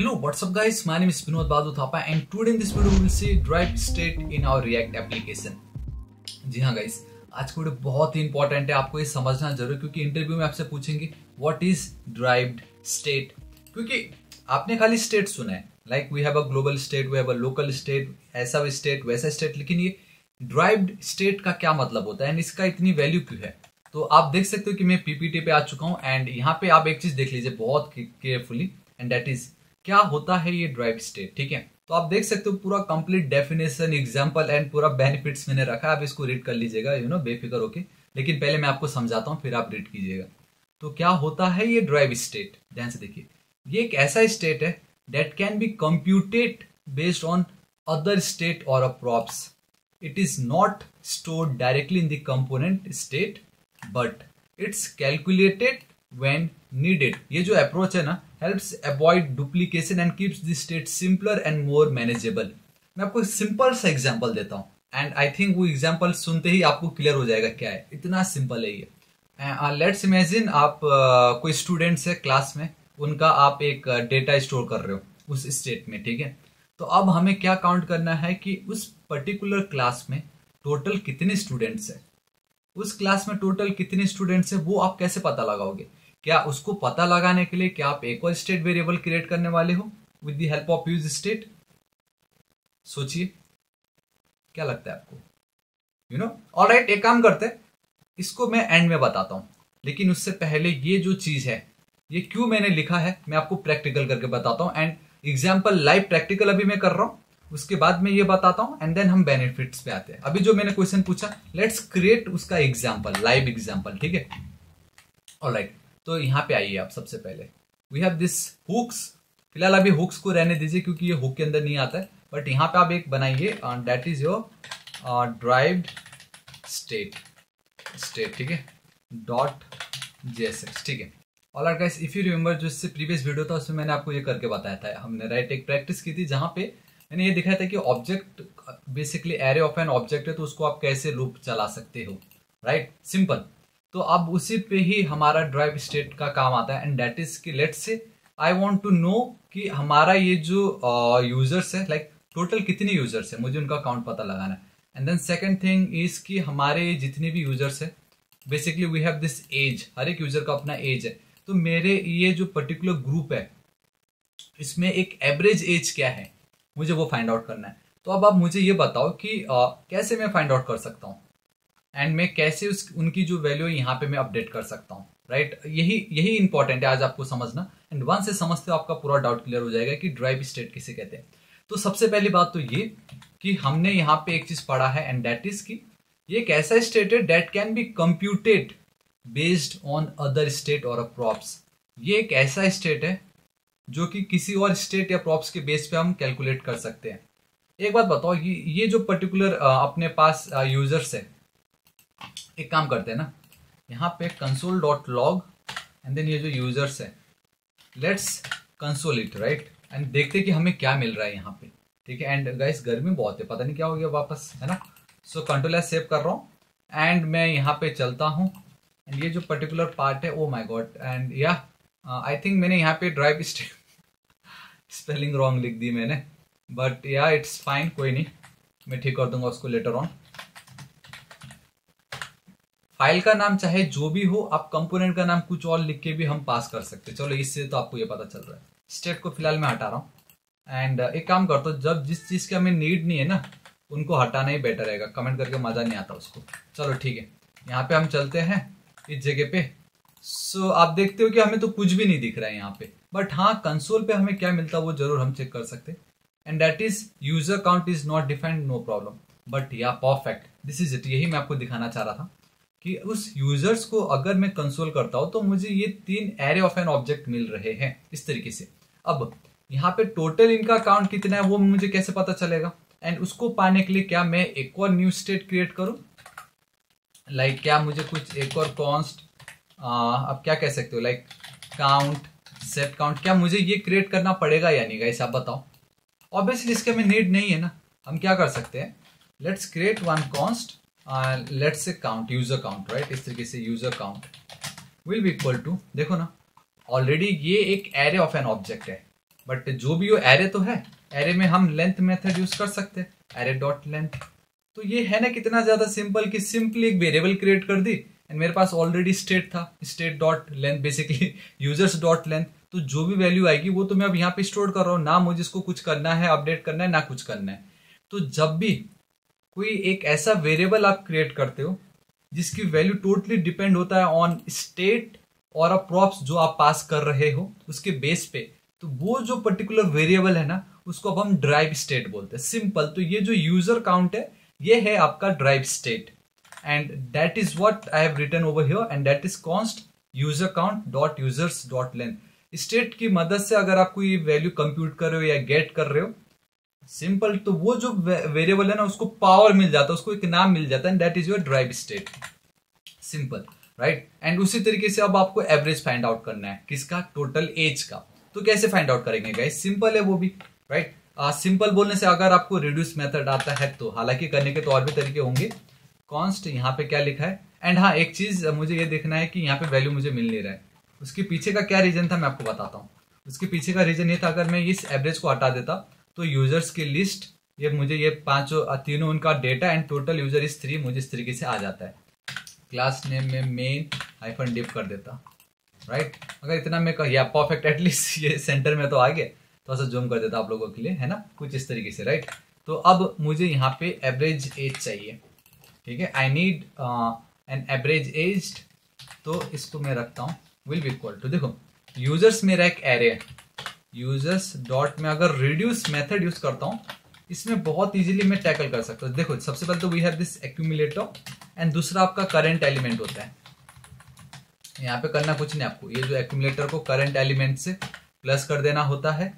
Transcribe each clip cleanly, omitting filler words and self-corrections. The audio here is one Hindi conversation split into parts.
Hello, what's up guys? My name is Vinod Badu Thapa and today in this video we will see drive state in our React application. जी हाँ guys, आज का वीडियो बहुत ही इंपॉर्टेंट है, आपको ये समझना जरूर क्योंकि इंटरव्यू में आपसे पूछेंगे what is derived state, क्योंकि आपने खाली स्टेट सुना है like we have a global state, we have a local state, ऐसा स्टेट वैसा स्टेट, लेकिन ये derived state का क्या मतलब होता है एंड इसका इतनी वैल्यू क्यों है। तो आप देख सकते हो कि मैं पीपीटी पे आ चुका हूँ एंड यहाँ पे आप एक चीज देख लीजिए बहुत केयरफुली एंड दैट इज क्या होता है ये ड्राइव स्टेट, ठीक है। तो आप देख सकते हो पूरा कंप्लीट डेफिनेशन, एग्जांपल एंड पूरा बेनिफिट्स मैंने रखा है, आप इसको रीड कर लीजिएगा यू नो बेफिक्र होके, लेकिन पहले मैं आपको समझाता हूँ फिर आप रीड कीजिएगा। तो क्या होता है ये ड्राइव स्टेट, ध्यान से देखिए, ये एक ऐसा स्टेट है that can be computed based on other state और props, it is not stored directly in the component state but it's calculated when needed। ये जो अप्रोच है ना helps avoid duplication and keeps the state simpler and more manageable। मैं आपको सिंपल सा एग्जाम्पल देता हूँ एंड आई थिंक वो एग्जाम्पल सुनते ही आपको क्लियर हो जाएगा क्या है, इतना सिंपल है ये। लेट्स इमेजिन आप कोई स्टूडेंट्स है क्लास में, उनका आप एक डेटा स्टोर कर रहे हो उस स्टेट में, ठीक है। तो अब हमें क्या काउंट करना है कि उस पर्टिकुलर क्लास में टोटल कितने स्टूडेंट्स है, उस क्लास में टोटल कितने स्टूडेंट्स है वो आप कैसे पता लगाओगे। क्या उसको पता लगाने के लिए क्या आप एक और स्टेट वेरिएबल क्रिएट करने वाले हो with the help of use state, सोचिए क्या लगता है आपको, यू नो। ऑलराइट, एक काम करते हैं, इसको मैं एंड में बताता हूँ, लेकिन उससे पहले ये जो चीज है ये क्यों मैंने लिखा है मैं आपको प्रैक्टिकल करके बताता हूँ एंड एग्जाम्पल लाइव प्रैक्टिकल अभी मैं कर रहा हूँ, उसके बाद में ये बताता हूँ एंड देन हम बेनिफिट्स पे आते हैं। अभी जो मैंने क्वेश्चन पूछा लेट्स क्रिएट उसका एग्जाम्पल, लाइव एग्जाम्पल, ठीक है। ऑलराइट, तो यहाँ पे आइए आप, सबसे पहले वी हैव दिस हुक्स, फिलहाल अभी हुक्स को रहने दीजिए क्योंकि ये हुक के अंदर नहीं आता है, बट यहाँ पे आप एक बनाइए that is your derived state, ठीक है, डॉट जेएसएक्स, ठीक है। Alright guys, if you remember जो इससे प्रीवियस वीडियो था उसमें मैंने आपको ये करके बताया था, हमने राइट एक प्रैक्टिस की थी जहाँ पे मैंने ये दिखाया था कि object basically array of an object है तो उसको आप कैसे लूप चला सकते हो, राइट, सिंपल। तो अब उसी पे ही हमारा ड्राइव स्टेट का काम आता है एंड दैट इज कि let's say I want to know कि हमारा ये जो यूजर्स है लाइक टोटल कितने यूजर्स है, मुझे उनका काउंट पता लगाना है and then second thing is कि हमारे जितने भी यूजर्स है basically we have this age, हर एक यूजर का अपना एज है, तो मेरे ये जो पर्टिकुलर ग्रुप है इसमें एक एवरेज एज क्या है मुझे वो फाइंड आउट करना है। तो अब आप मुझे ये बताओ कि कैसे मैं फाइंड आउट कर सकता हूँ एंड मैं कैसे उनकी जो वैल्यू है यहाँ पे मैं अपडेट कर सकता हूँ, राइट। यही इंपॉर्टेंट है आज आपको समझना एंड वन से समझते हो आपका पूरा डाउट क्लियर हो जाएगा कि ड्राइव स्टेट किसे कहते हैं। तो सबसे पहली बात तो ये कि हमने यहाँ पे एक चीज पढ़ा है एंड दैट इज कि ये एक ऐसा स्टेट है that can be computed based on other state और प्रॉप्स, ये एक ऐसा स्टेट है जो कि किसी और स्टेट या प्रॉप्स के बेस पे हम कैलकुलेट कर सकते हैं। एक बात बताओ, ये जो पर्टिकुलर अपने पास यूजर्स है, एक काम करते हैं ना, यहाँ पे console dot log and then ये जो यूजर्स है let's console it, right, and देखते हैं कि हमें क्या मिल रहा है यहाँ पे, ठीक है। एंड गाइस गर्मी बहुत है, पता नहीं क्या हो गया वापस, है ना। सो कंट्रोल एस सेव कर रहा हूँ एंड मैं यहाँ पे चलता हूँ एंड ये जो पर्टिकुलर पार्ट है, ओ माई गॉड, एंड या आई थिंक मैंने यहाँ पे ड्राइव स्टेट स्पेलिंग रॉन्ग लिख दी मैंने, बट या इट्स फाइन, कोई नहीं, मैं ठीक कर दूंगा उसको लेटर ऑन। फाइल का नाम चाहे जो भी हो, आप कंपोनेंट का नाम कुछ और लिख के भी हम पास कर सकते हैं। चलो इससे तो आपको ये पता चल रहा है, स्टेट को फिलहाल मैं हटा रहा हूँ एंड एक काम करता हूँ, जब जिस चीज़ की हमें नीड नहीं है ना उनको हटाना ही बेटर रहेगा, कमेंट करके मज़ा नहीं आता उसको। चलो ठीक है, यहाँ पे हम चलते हैं इस जगह पे। सो आप देखते हो कि हमें तो कुछ भी नहीं दिख रहा है यहाँ पे, बट हाँ कंसोल पे हमें क्या मिलता है वो जरूर हम चेक कर सकते हैं and that is user count is not defined, no problem, but yeah perfect, this is it. यही मैं आपको दिखाना चाह रहा था कि उस यूजर्स को अगर मैं कंसोल करता हूं तो मुझे ये तीन एरे ऑफ एन ऑब्जेक्ट मिल रहे हैं इस तरीके से। अब यहाँ पे टोटल इनका काउंट कितना है वो मुझे कैसे पता चलेगा एंड उसको पाने के लिए क्या मैं एक और न्यू स्टेट क्रिएट करूं, लाइक क्या मुझे कुछ एक और कॉन्स्ट, आप क्या कह सकते हो लाइक काउंट, सेट काउंट, क्या मुझे ये क्रिएट करना पड़ेगा या नहीं गाइस, आप बताओ। ऑब्वियसली इसके हमें नीड नहीं है ना, हम क्या कर सकते हैं, let's create one const, let's say count, user count, right, इस तरीके से user count will be equal to, देखो ना ऑलरेडी ये एक एरे ऑफ एन ऑब्जेक्ट है बट जो भी हो एरे तो है, एरे में हम लेंथ मेथड यूज कर सकते हैं, एरे डॉट लेंथ। तो ये है ना कितना ज्यादा सिंपल कि सिंपली एक वेरिएबल क्रिएट कर दी एंड मेरे पास ऑलरेडी स्टेट था, state dot length, basically users dot length. तो जो भी वैल्यू आएगी वो तो मैं अब यहाँ पे स्टोर कर रहा हूँ, ना मुझे इसको कुछ करना है, अपडेट करना है, ना कुछ करना है। तो जब भी कोई एक ऐसा वेरिएबल आप क्रिएट करते हो जिसकी वैल्यू टोटली डिपेंड होता है ऑन स्टेट और अब प्रॉप्स जो आप पास कर रहे हो उसके बेस पे, तो वो जो पर्टिकुलर वेरिएबल है ना उसको अब हम ड्राइव स्टेट बोलते हैं, सिंपल। तो ये जो यूजर काउंट है ये है आपका drive state and that is what I have written over here and that is const user count dot users dot length. State की मदद से अगर आप कोई वैल्यू कंप्यूट कर रहे हो या गेट कर रहे हो सिंपल, तो वो जो वेरिएबल है ना उसको पावर मिल जाता है, उसको एक नाम मिल जाता है and that is your drive state, simple, right. And उसी तरीके से अब आपको एवरेज फाइंड आउट करना है किसका, टोटल एज का। तो कैसे फाइंड आउट करेंगे गाइस, सिंपल है वो भी, राइट। सिंपल बोलने से अगर आपको रिड्यूस मेथड आता है तो, हालांकि करने के तो और भी तरीके होंगे। कॉन्स्ट यहाँ पे क्या लिखा है, एंड हाँ एक चीज मुझे ये देखना है कि यहाँ पे वैल्यू मुझे मिल नहीं रहा है, उसके पीछे का क्या रीजन था मैं आपको बताता हूँ। उसके पीछे का रीजन ये था, अगर मैं इस एवरेज को हटा देता तो यूजर्स की लिस्ट, ये मुझे ये पांचों तीनों उनका डेटा एंड टोटल यूजर इस 3 मुझे इस तरीके से आ जाता है। क्लास नेम में मेन हाइफन डिप कर देता, राइट। अगर इतना मैं कह, या परफेक्ट, एटलीस्ट ये सेंटर में तो आ गया, थोड़ा सा जूम कर देता आप लोगों के लिए, है ना, कुछ इस तरीके से, राइट। तो अब मुझे यहाँ पे एवरेज एज चाहिए, ठीक है, I need an average age. तो इसको मैं रखता हूँ विल बी इक्वल टू, देखो यूजर्स मेरा एक एरे है, यूजर्स डॉट में अगर रिड्यूस मेथड यूज करता हूँ इसमें बहुत इजीली मैं टैकल कर सकता हूँ। देखो सबसे पहले तो we have this accumulator and दूसरा आपका करंट एलिमेंट होता है। यहाँ पे करना कुछ नहीं, आपको ये जो एक्यूमुलेटर को करंट एलिमेंट से प्लस कर देना होता है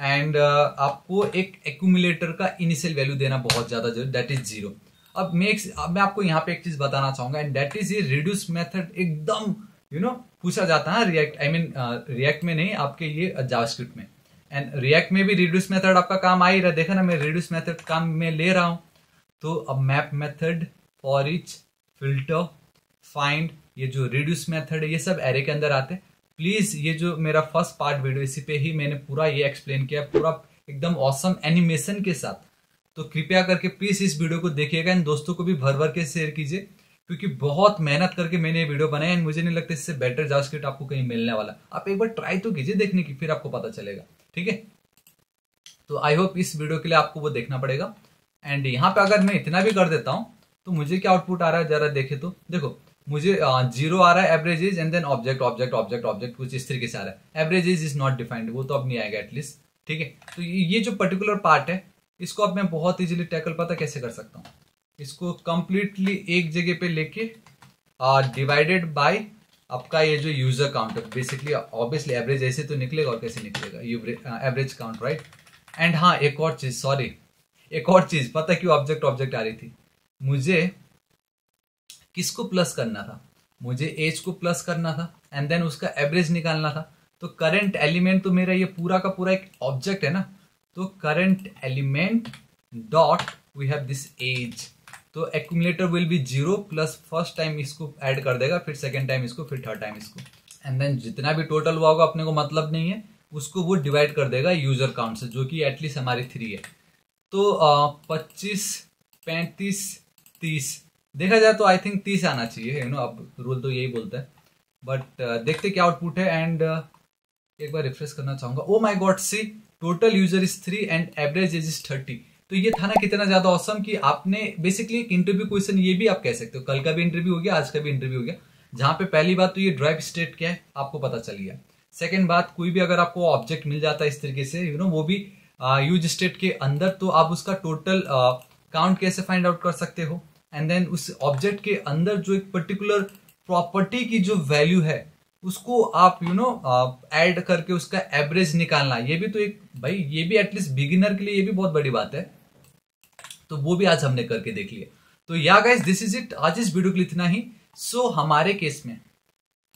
एंड आपको एक एक्यूमुलेटर का इनिशियल वैल्यू देना बहुत ज़्यादा जरूरी, दैट इज 0। अब मैं आपको यहाँ पे एक चीज़ बताना चाहूँगा एंड दैट इज ये रिड्यूस मेथड एकदम पूछा जाता है रिएक्ट, आई मीन रिएक्ट में नहीं, आपके ये जावास्क्रिप्ट में एंड रिएक्ट में भी रिड्यूस मेथड आपका काम आ ही रहा है। देखा ना मैं रिड्यूस मेथड काम में ले रहा हूँ। तो अब map method, for each, filter, find, ये जो रिड्यूस मेथड है ये सब एरे के अंदर आते हैं। प्लीज ये जो मेरा फर्स्ट पार्ट वीडियो इसी पे ही मैंने पूरा ये एक्सप्लेन किया, पूरा एकदम ऑसम एनिमेशन के साथ। तो कृपया करके प्लीज इस वीडियो को देखिएगा एंड दोस्तों को भी भर भर के शेयर कीजिए, क्योंकि बहुत मेहनत करके मैंने ये वीडियो बनाया एंड मुझे नहीं लगता इससे बेटर जावास्क्रिप्ट आपको कहीं मिलने वाला। आप एक बार ट्राई तो कीजिए देखने की, फिर आपको पता चलेगा, ठीक है। तो आई होप इस वीडियो के लिए आपको वो देखना पड़ेगा। एंड यहाँ पे अगर मैं इतना भी कर देता हूँ तो मुझे क्या आउटपुट आ रहा है जरा देखे तो, देखो मुझे 0 आ रहा है average is and then object object object object कुछ इस तरीके से आ रहा है। एवरेज इज नॉट डिफाइंड, वो तो अब नहीं आएगा एटलीस्ट, ठीक है। तो ये जो पर्टिकुलर पार्ट है इसको अब मैं बहुत इजीली टैकल पता कैसे कर सकता हूँ, इसको कंप्लीटली एक जगह पे लेके डिवाइडेड बाय आपका ये जो यूजर काउंट है, बेसिकली ऑब्वियसली एवरेज ऐसे तो निकलेगा और कैसे निकलेगा एवरेज काउंट, राइट। एंड हाँ एक और चीज, सॉरी एक और चीज, पता क्यों ऑब्जेक्ट ऑब्जेक्ट आ रही थी, मुझे किसको प्लस करना था, मुझे एज को प्लस करना था एंड देन उसका एवरेज निकालना था। तो करंट एलिमेंट तो मेरा ये पूरा का पूरा एक ऑब्जेक्ट है ना, तो current element dot we have this as. तो accumulator will be 0 plus first time इसको ऐड कर देगा, फिर सेकंड टाइम इसको, फिर थर्ड टाइम इसको एंड देन जितना भी टोटल हुआ होगा अपने को मतलब नहीं है, उसको वो डिवाइड कर देगा यूजर काउंट से जो कि एटलीस्ट हमारी 3 है। तो 25, 35, 30 देखा जाए तो आई थिंक 30 आना चाहिए, यू नो, अब रूल तो यही बोलता है, बट देखते क्या आउटपुट है। एंड एक बार रिफ्रेश करना चाहूँगा। Oh my god, see total user is 3 and average age is 30। तो ये था ना कितना ज़्यादा ऑसम कि आपने बेसिकली एक इंटरव्यू क्वेश्चन, ये भी आप कह सकते हो, कल का भी इंटरव्यू हो गया, आज का भी इंटरव्यू हो गया, जहाँ पे पहली बात तो ये ड्राइव स्टेट क्या है आपको पता चल गया। सेकेंड बात, कोई भी अगर आपको ऑब्जेक्ट मिल जाता है इस तरीके से, यू नो, वो भी यूज स्टेट के अंदर, तो आप उसका टोटल काउंट कैसे फाइंड आउट कर सकते हो एंड देन उस ऑब्जेक्ट के अंदर जो एक पर्टिकुलर प्रॉपर्टी की जो वैल्यू है उसको आप ऐड करके उसका एवरेज निकालना। ये भी तो एक, भाई ये भी एटलीस्ट बिगिनर के लिए ये भी बहुत बड़ी बात है, तो वो भी आज हमने करके देख लिया। तो या गाइस दिस इज इट, आज इस वीडियो के लिए इतना ही। सो हमारे केस में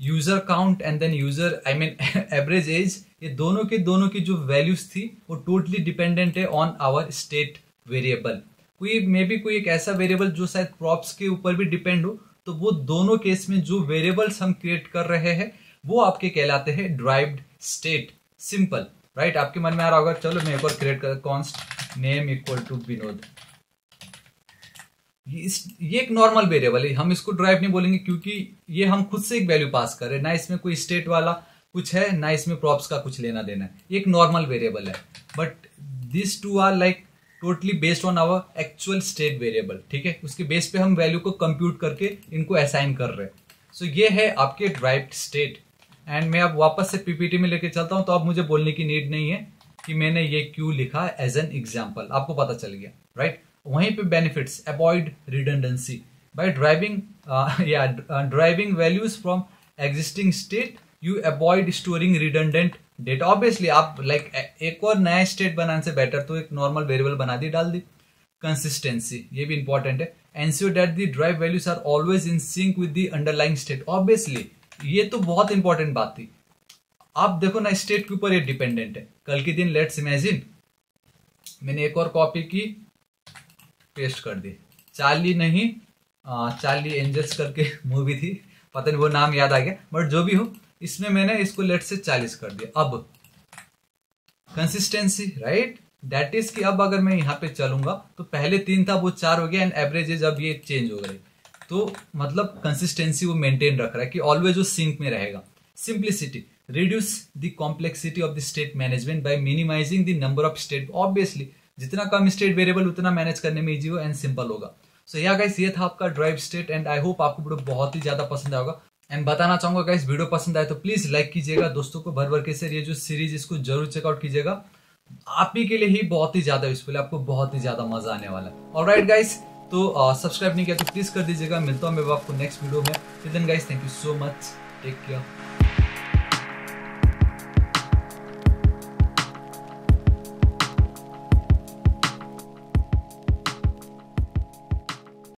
user count and then user, I mean average age, ये दोनों की जो वैल्यूज थी वो टोटली डिपेंडेंट है ऑन आवर स्टेट वेरिएबल। कोई एक ऐसा वेरिएबल जो शायद प्रॉप्स के ऊपर भी डिपेंड हो, तो वो दोनों केस में जो वेरिएबल्स हम क्रिएट कर रहे हैं वो आपके कहलाते हैं ड्राइव्ड स्टेट, सिंपल। राइट, आपके मन में आ रहा होगा चलो मैं एक और क्रिएट कर const name equal to Vinod. ये एक नॉर्मल वेरिएबल है, हम इसको ड्राइव नहीं बोलेंगे क्योंकि ये हम खुद से एक वैल्यू पास कर रहे हैं, ना इसमें कोई स्टेट वाला कुछ है ना इसमें प्रॉप्स का कुछ लेना देना है, ये एक नॉर्मल वेरिएबल है। But this two are like totally based on our actual state variable, ठीक है, उसके बेस पे हम वैल्यू को कंप्यूट करके इनको असाइन कर रहे हैं। सो ये है आपके ड्राइव्ड स्टेट। एंड मैं अब वापस से पीपीटी में लेके चलता हूँ, तो अब मुझे बोलने की नीड नहीं है कि मैंने ये क्यों लिखा एज एन एग्जाम्पल, आपको पता चल गया राइट। वहीं पे benefits, avoid redundancy by driving values from existing state you avoid storing redundant data. Obviously आप लाइक एक और नया स्टेट बनाने से बेटर तो एक नॉर्मल वेरिएबल बना दी डाल दी। कंसिस्टेंसी ये भी इंपॉर्टेंट है, ensure that the drive values are always in sync with the underlying state. Obviously ये तो बहुत इंपॉर्टेंट बात थी, आप देखो ना स्टेट के ऊपर ये डिपेंडेंट है। कल के दिन लेट्स इमेजिन मैंने एक और कॉपी की पेस्ट कर दी, चार्ली नहीं चार्ली एंजल्स करके मूवी थी, पता नहीं वो नाम याद आ गया बट जो भी हो, इसमें मैंने इसको लेट से 40 कर दिया। अब कंसिस्टेंसी राइट, दैट इज कि अब अगर मैं यहाँ पे चलूंगा तो पहले 3 था वो 4 हो गया एंड एवरेज अब ये चेंज हो गई, तो मतलब कंसिस्टेंसी वो मेंटेन रख रहा है कि ऑलवेज वो सिंक में रहेगा। Simplicity, reduce the complexity of the state management by minimising the number of state. Obviously जितना कम स्टेट वेरिएबल उतना मैनेज करने में इजी हो एंड सिंपल होगा। सो या गाइस ये था आपका drive state and I hope आपको वीडियो बहुत ही ज्यादा पसंद आएगा। एंड बताना चाहूंगा गाइस वीडियो पसंद आए तो प्लीज लाइक कीजिएगा, दोस्तों को भर भर के शेयर, ये जो सीरीज इसको जरूर चेकआउट कीजिएगा, आप ही के लिए ही बहुत ही ज्यादा यूजफुल है, आपको बहुत ही ज्यादा मजा आने वाला है। ऑलराइट गाइस, तो सब्सक्राइब नहीं किया तो प्लीज कर दीजिएगा। मिलता हूँ मैं आपको नेक्स्ट वीडियो में, till then guys thank you so much, take care.